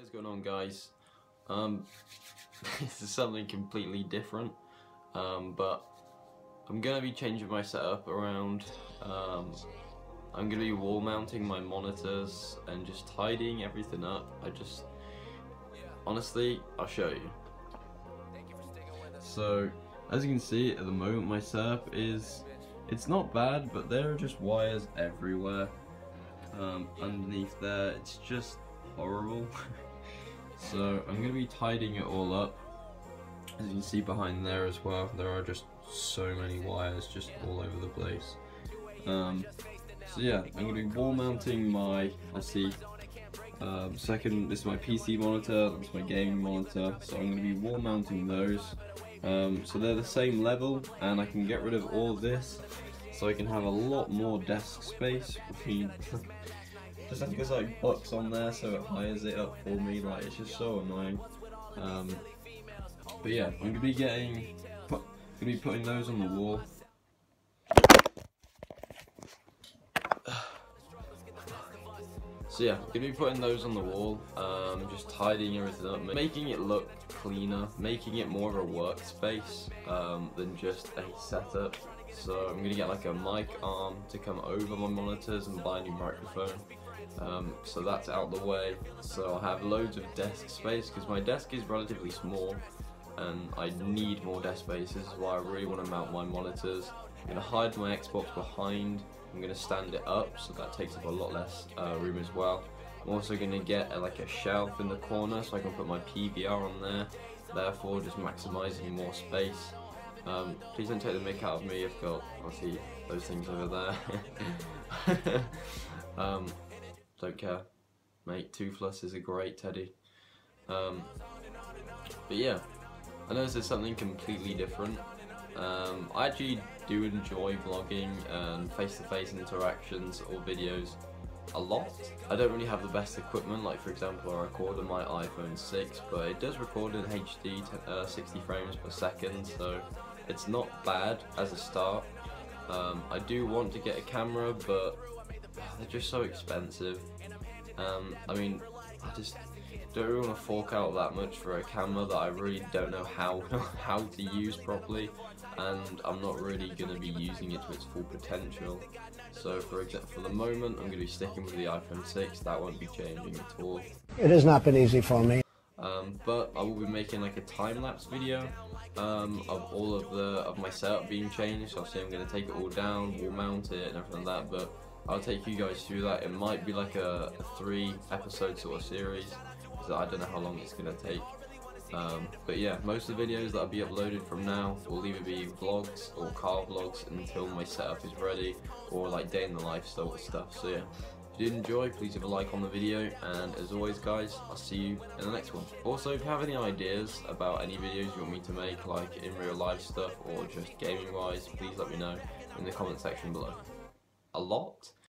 What is going on, guys? This is something completely different, but I'm going to be changing my setup around. I'm going to be wall mounting my monitors and just tidying everything up. Honestly, I'll show you. So, as you can see, at the moment my setup is, it's not bad, but there are just wires everywhere. Underneath there, it's just horrible. So I'm going to be tidying it all up. As you can see behind there as well, there are just so many wires just all over the place. So yeah, I'm going to be wall mounting my, this is my PC monitor, this is my gaming monitor, so I'm going to be wall mounting those. So they're the same level, and I can get rid of all of this, so I can have a lot more desk space. Just have this like box on there so it hires it up for me, like it's just so annoying. But yeah, I'm going to be putting those on the wall. So yeah, I'm going to be putting those on the wall, just tidying everything up, making it look cleaner, making it more of a workspace than just a setup. So I'm going to get like a mic arm to come over my monitors and buy a new microphone. So that's out the way. So I'll have loads of desk space because my desk is relatively small and I need more desk space. This is why I really want to mount my monitors. I'm going to hide my Xbox behind. I'm going to stand it up so that takes up a lot less room as well. I'm also going to get a shelf in the corner so I can put my PVR on there, therefore just maximising more space. Please don't take the mick out of me. I've got obviously those things over there. Don't care, mate. Toothless is a great teddy. But yeah, I know this is something completely different. I actually do enjoy vlogging and face-to-face interactions or videos a lot. I don't really have the best equipment, like for example I record on my iPhone 6, but it does record in HD 60 frames per second, so it's not bad as a start. I do want to get a camera, but they're just so expensive. I mean, I just don't really want to fork out that much for a camera that I really don't know how to use properly, and I'm not really going to be using it to its full potential. So for the moment, I'm going to be sticking with the iPhone 6. That won't be changing at all. It has not been easy for me. But I will be making like a time-lapse video of all of my setup being changed. So obviously I'm going to take it all down, wall mount it and everything like that, but I'll take you guys through that. It might be like a 3-episode sort of series, so I don't know how long it's going to take. But yeah, most of the videos that will be uploaded from now will either be vlogs or car vlogs until my setup is ready, or like day in the life sort of stuff. So yeah, if you did enjoy, please leave a like on the video, and as always guys, I'll see you in the next one. Also, if you have any ideas about any videos you want me to make, like in real life stuff or just gaming wise, please let me know in the comment section below. A lot?